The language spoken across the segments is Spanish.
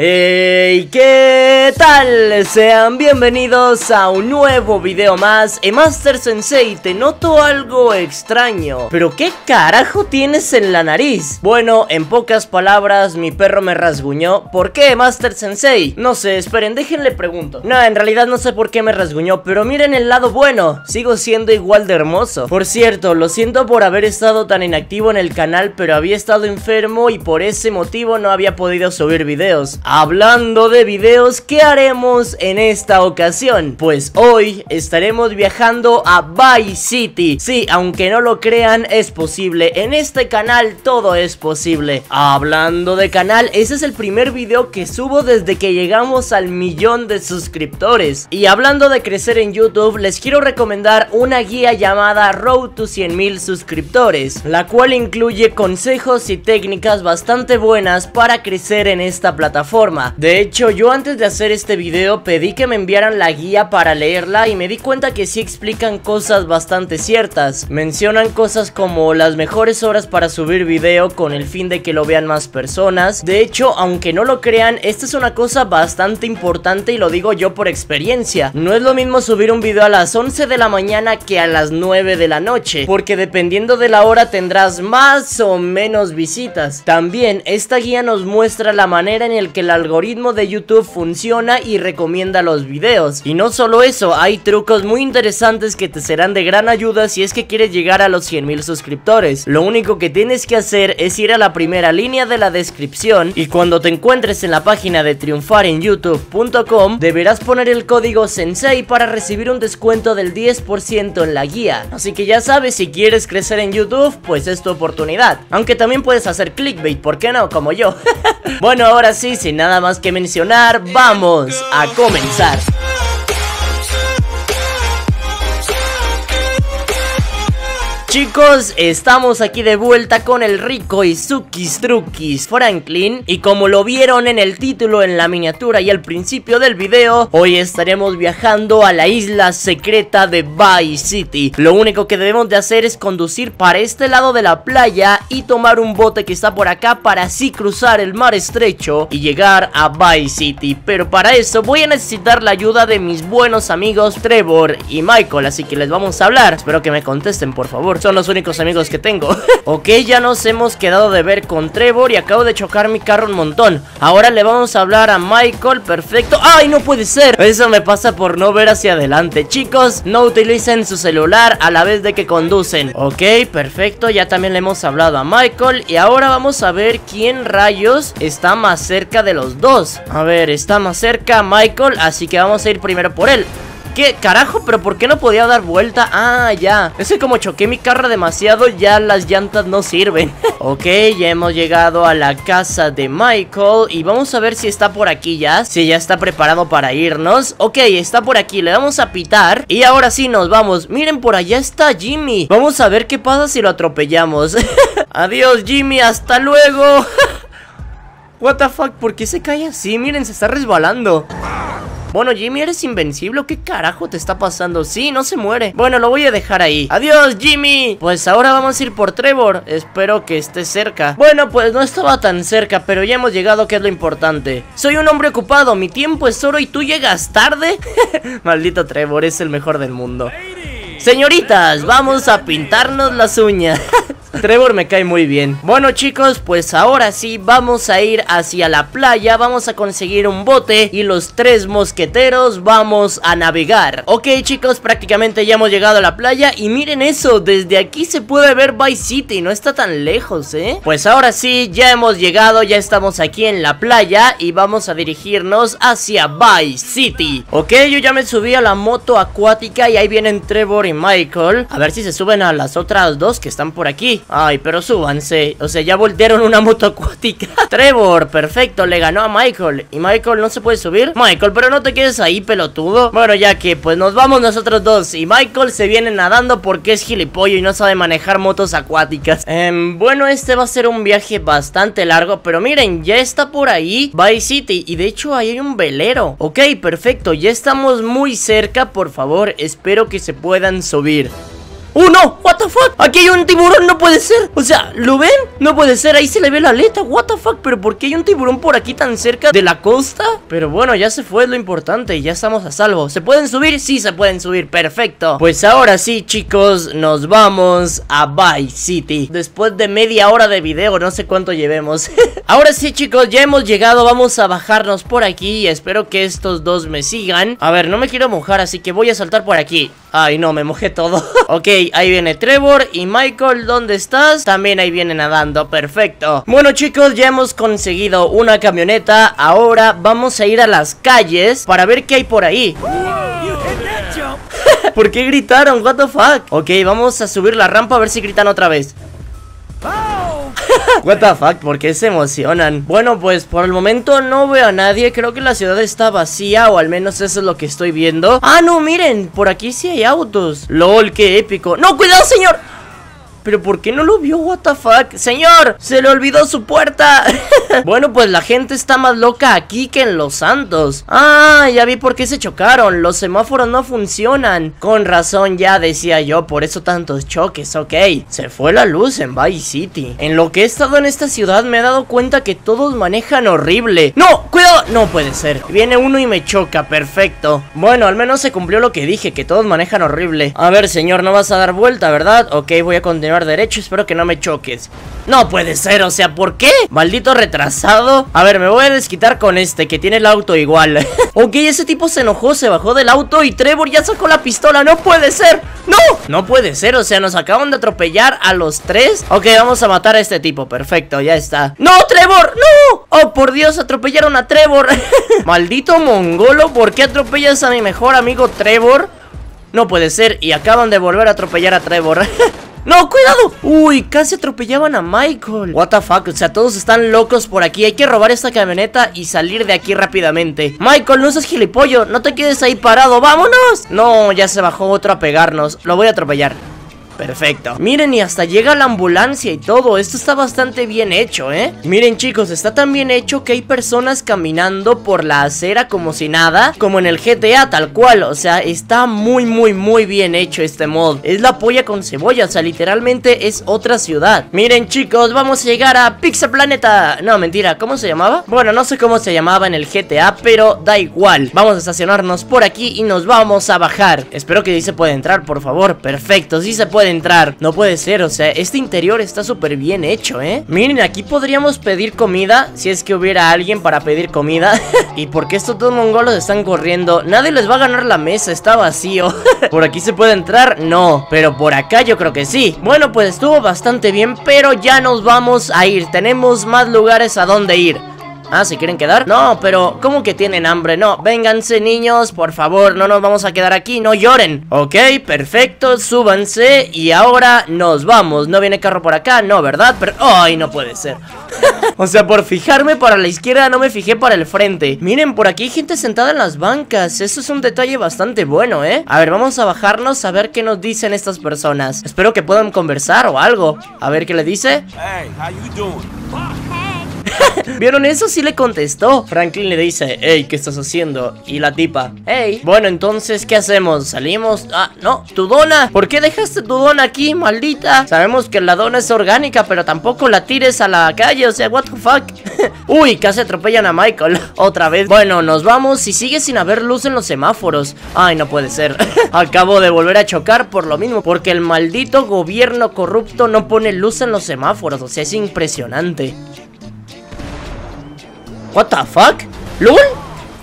Hey, ¿qué tal? Sean bienvenidos a un nuevo video más. E-Master Sensei, te noto algo extraño. ¿Pero qué carajo tienes en la nariz? Bueno, en pocas palabras, mi perro me rasguñó. ¿Por qué, E-Master Sensei? No sé, esperen, déjenle pregunto. No, en realidad no sé por qué me rasguñó, pero miren el lado bueno, sigo siendo igual de hermoso. Por cierto, lo siento por haber estado tan inactivo en el canal, pero había estado enfermo y por ese motivo no había podido subir videos. Hablando de videos, ¿qué haremos en esta ocasión? Pues hoy estaremos viajando a Vice City. Sí, aunque no lo crean, es posible. En este canal todo es posible. Hablando de canal, ese es el primer video que subo desde que llegamos al 1.000.000 de suscriptores. Y hablando de crecer en YouTube, les quiero recomendar una guía llamada Road to 100.000 suscriptores, la cual incluye consejos y técnicas bastante buenas para crecer en esta plataforma. De hecho, yo antes de hacer este video pedí que me enviaran la guía para leerla y me di cuenta que sí explican cosas bastante ciertas. Mencionan cosas como las mejores horas para subir video con el fin de que lo vean más personas. De hecho, aunque no lo crean, esta es una cosa bastante importante y lo digo yo por experiencia. No es lo mismo subir un video a las 11 de la mañana que a las 9 de la noche, porque dependiendo de la hora tendrás más o menos visitas. También esta guía nos muestra la manera en el que el algoritmo de YouTube funciona y recomienda los videos. Y no solo eso, hay trucos muy interesantes que te serán de gran ayuda si es que quieres llegar a los 100.000 suscriptores. Lo único que tienes que hacer es ir a la primera línea de la descripción y cuando te encuentres en la página de TriunfarEnYoutube.com deberás poner el código Sensei para recibir un descuento del 10% en la guía. Así que ya sabes, si quieres crecer en YouTube, pues es tu oportunidad. Aunque también puedes hacer clickbait, ¿por qué no? Como yo. Bueno, ahora sí, sin nada más que mencionar, vamos a comenzar. Chicos, estamos aquí de vuelta con el rico Izukis Trukis Franklin. Y como lo vieron en el título, en la miniatura y al principio del video, hoy estaremos viajando a la isla secreta de Vice City. Lo único que debemos de hacer es conducir para este lado de la playa y tomar un bote que está por acá para así cruzar el mar estrecho y llegar a Vice City. Pero para eso voy a necesitar la ayuda de mis buenos amigos Trevor y Michael, así que les vamos a hablar. Espero que me contesten, por favor. Son los únicos amigos que tengo. Ok, ya nos hemos quedado de ver con Trevor y acabo de chocar mi carro un montón. Ahora le vamos a hablar a Michael, perfecto. ¡Ay, no puede ser! Eso me pasa por no ver hacia adelante. Chicos, no utilicen su celular a la vez de que conducen. Ok, perfecto, ya también le hemos hablado a Michael. Y ahora vamos a ver quién rayos está más cerca de los dos. A ver, está más cerca Michael, así que vamos a ir primero por él. ¿Qué carajo? ¿Pero por qué no podía dar vuelta? Ah, ya. Es que como choqué mi carro demasiado, ya las llantas no sirven. Ok, ya hemos llegado a la casa de Michael y vamos a ver si está por aquí ya, si ya está preparado para irnos. Ok, está por aquí, le vamos a pitar y ahora sí nos vamos. Miren, por allá está Jimmy. Vamos a ver qué pasa si lo atropellamos. Adiós, Jimmy, hasta luego. What the fuck, ¿por qué se cae así? Miren, se está resbalando. Bueno, Jimmy, ¿eres invencible? ¿Qué carajo te está pasando? Sí, no se muere. Bueno, lo voy a dejar ahí. ¡Adiós, Jimmy! Pues ahora vamos a ir por Trevor. Espero que esté cerca. Bueno, pues no estaba tan cerca, pero ya hemos llegado, que es lo importante. Soy un hombre ocupado, mi tiempo es oro y tú llegas tarde. Maldito Trevor, es el mejor del mundo. Señoritas, vamos a pintarnos las uñas. Trevor me cae muy bien. Bueno, chicos, pues ahora sí vamos a ir hacia la playa. Vamos a conseguir un bote y los tres mosqueteros vamos a navegar. Ok, chicos, prácticamente ya hemos llegado a la playa. Y miren eso, desde aquí se puede ver Vice City, no está tan lejos, ¿eh? Pues ahora sí, ya hemos llegado, ya estamos aquí en la playa y vamos a dirigirnos hacia Vice City. Ok, yo ya me subí a la moto acuática y ahí vienen Trevor y Michael. A ver si se suben a las otras dos que están por aquí. Ay, pero súbanse. O sea, ya voltearon una moto acuática. Trevor, perfecto, le ganó a Michael. ¿Y Michael no se puede subir? Michael, pero no te quedes ahí, pelotudo. Bueno, ya que pues nos vamos nosotros dos. Y Michael se viene nadando porque es gilipollo y no sabe manejar motos acuáticas. Bueno, este va a ser un viaje bastante largo, pero miren, ya está por ahí Vice City. Y de hecho ahí hay un velero. Ok, perfecto, ya estamos muy cerca. Por favor, espero que se puedan subir. ¡Oh, no! ¡What the fuck! ¡Aquí hay un tiburón! ¡No puede ser! O sea, ¿lo ven? No puede ser, ahí se le ve la aleta. ¡What the fuck! ¿Pero por qué hay un tiburón por aquí tan cerca de la costa? Pero bueno, ya se fue, es lo importante. Y ya estamos a salvo. ¿Se pueden subir? Sí, se pueden subir. ¡Perfecto! Pues ahora sí, chicos, nos vamos a Vice City. Después de media hora de video, no sé cuánto llevemos. Ahora sí, chicos, ya hemos llegado. Vamos a bajarnos por aquí. Espero que estos dos me sigan. A ver, no me quiero mojar, así que voy a saltar por aquí. Ay, no, me mojé todo. Ok, ahí viene Trevor y Michael, ¿dónde estás? También ahí viene nadando, perfecto. Bueno, chicos, ya hemos conseguido una camioneta. Ahora vamos a ir a las calles para ver qué hay por ahí. ¿Por qué gritaron? What the fuck. Ok, vamos a subir la rampa a ver si gritan otra vez. What the fuck, ¿por qué se emocionan? Bueno, pues por el momento no veo a nadie. Creo que la ciudad está vacía, o al menos eso es lo que estoy viendo. Ah, no, miren, por aquí sí hay autos. LOL, qué épico. ¡No, cuidado, señor! ¿Pero por qué no lo vio? What the fuck. ¡Señor! ¡Se le olvidó su puerta! Bueno, pues la gente está más loca aquí que en Los Santos. Ah, ya vi por qué se chocaron. Los semáforos no funcionan. Con razón, ya decía yo. Por eso tantos choques, ok. Se fue la luz en Vice City. En lo que he estado en esta ciudad me he dado cuenta que todos manejan horrible. ¡No! ¡Cuidado! No puede ser. Viene uno y me choca, perfecto. Bueno, al menos se cumplió lo que dije, que todos manejan horrible. A ver, señor, no vas a dar vuelta, ¿verdad? Ok, voy a continuar derecho, espero que no me choques. No puede ser, o sea, ¿por qué? Maldito retrasado. A ver, me voy a desquitar con este que tiene el auto igual. Ok, ese tipo se enojó, se bajó del auto y Trevor ya sacó la pistola. No puede ser, no, no puede ser, o sea, nos acaban de atropellar a los tres. Ok, vamos a matar a este tipo, perfecto, ya está. No, Trevor, no. Oh, por Dios, atropellaron a Trevor. Maldito mongolo, ¿por qué atropellas a mi mejor amigo Trevor? No puede ser, y acaban de volver a atropellar a Trevor. ¡No, cuidado! Uy, casi atropellaban a Michael. What the fuck, o sea, todos están locos por aquí. Hay que robar esta camioneta y salir de aquí rápidamente. Michael, no seas gilipollo. No te quedes ahí parado, ¡vámonos! No, ya se bajó otro a pegarnos. Lo voy a atropellar. Perfecto. Miren, y hasta llega la ambulancia y todo. Esto está bastante bien hecho, ¿eh? Miren, chicos, está tan bien hecho que hay personas caminando por la acera como si nada, como en el GTA, tal cual. O sea, está muy, muy, muy bien hecho este mod. Es la polla con cebolla, o sea, literalmente es otra ciudad. Miren, chicos, vamos a llegar a Pizza Planeta. No, mentira, ¿cómo se llamaba? Bueno, no sé cómo se llamaba en el GTA, pero da igual. Vamos a estacionarnos por aquí y nos vamos a bajar. Espero que sí se pueda entrar, por favor. Perfecto, sí se puede entrar, no puede ser, o sea, este interior está súper bien hecho, ¿eh? Miren, aquí podríamos pedir comida, si es que hubiera alguien para pedir comida. ¿Y por qué estos dos mongolos están corriendo? Nadie les va a ganar la mesa, está vacío. ¿Por aquí se puede entrar? No, pero por acá yo creo que sí. Bueno, pues estuvo bastante bien, pero ya nos vamos a ir, tenemos más lugares a donde ir. Ah, ¿se quieren quedar? No, pero ¿cómo que tienen hambre? No, vénganse, niños, por favor, no nos vamos a quedar aquí, no lloren. Ok, perfecto, súbanse y ahora nos vamos. No viene carro por acá, no, ¿verdad? Pero, ¡ay, no puede ser! O sea, por fijarme para la izquierda no me fijé para el frente. Miren, por aquí hay gente sentada en las bancas. Eso es un detalle bastante bueno, ¿eh? A ver, vamos a bajarnos a ver qué nos dicen estas personas. Espero que puedan conversar o algo. A ver qué le dice. Hey, ¿cómo estás? ¿Vieron eso? Sí le contestó. Franklin le dice, hey, ¿qué estás haciendo? Y la tipa, hey. Bueno, entonces, ¿qué hacemos? ¿Salimos? Ah, no, tu dona. ¿Por qué dejaste tu dona aquí, maldita? Sabemos que la dona es orgánica, pero tampoco la tires a la calle, o sea, what the fuck. Uy, casi atropellan a Michael. Otra vez. Bueno, nos vamos y sigue sin haber luz en los semáforos. Ay, no puede ser. Acabo de volver a chocar por lo mismo, porque el maldito gobierno corrupto no pone luz en los semáforos, o sea, es impresionante. What the fuck, lol.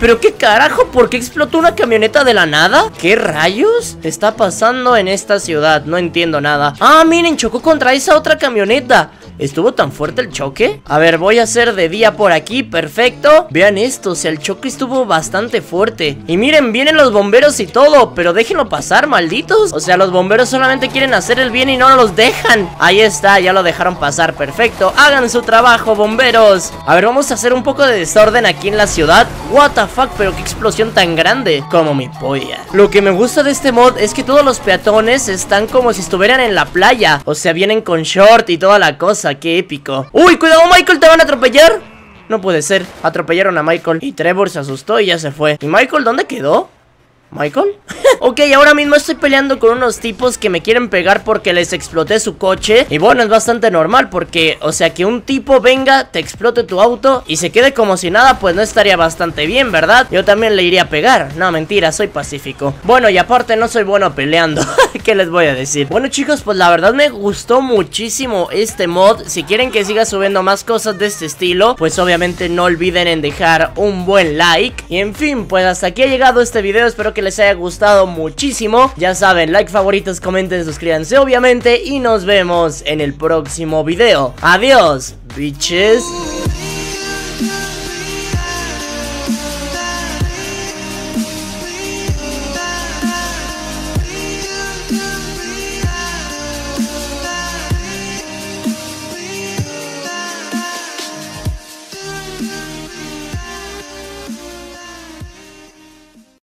¿Pero qué carajo? ¿Por qué explotó una camioneta de la nada? ¿Qué rayos está pasando en esta ciudad? No entiendo nada. Ah, miren, chocó contra esa otra camioneta. ¿Estuvo tan fuerte el choque? A ver, voy a hacer de día por aquí, perfecto. Vean esto, o sea, el choque estuvo bastante fuerte. Y miren, vienen los bomberos y todo, pero déjenlo pasar, malditos. O sea, los bomberos solamente quieren hacer el bien y no los dejan. Ahí está, ya lo dejaron pasar, perfecto. Hagan su trabajo, bomberos. A ver, vamos a hacer un poco de desorden aquí en la ciudad. What the fuck, pero qué explosión tan grande. Como mi polla. Lo que me gusta de este mod es que todos los peatones están como si estuvieran en la playa. O sea, vienen con short y toda la cosa. ¡Qué épico! ¡Uy, cuidado, Michael! ¿Te van a atropellar? No puede ser. Atropellaron a Michael. Y Trevor se asustó y ya se fue. ¿Y Michael dónde quedó? ¿Michael? Ok, ahora mismo estoy peleando con unos tipos que me quieren pegar porque les exploté su coche. Y bueno, es bastante normal porque, o sea, que un tipo venga, te explote tu auto y se quede como si nada, pues no estaría bastante bien, ¿verdad? Yo también le iría a pegar. No, mentira, soy pacífico. Bueno, y aparte no soy bueno peleando. ¿Qué les voy a decir? Bueno, chicos, pues la verdad me gustó muchísimo este mod. Si quieren que siga subiendo más cosas de este estilo, pues obviamente no olviden en dejar un buen like. Y en fin, pues hasta aquí ha llegado este video. Espero que les haya gustado muchísimo. Ya saben, like, favoritos, comenten, suscríbanse obviamente, y nos vemos en el próximo video. Adiós, bitches.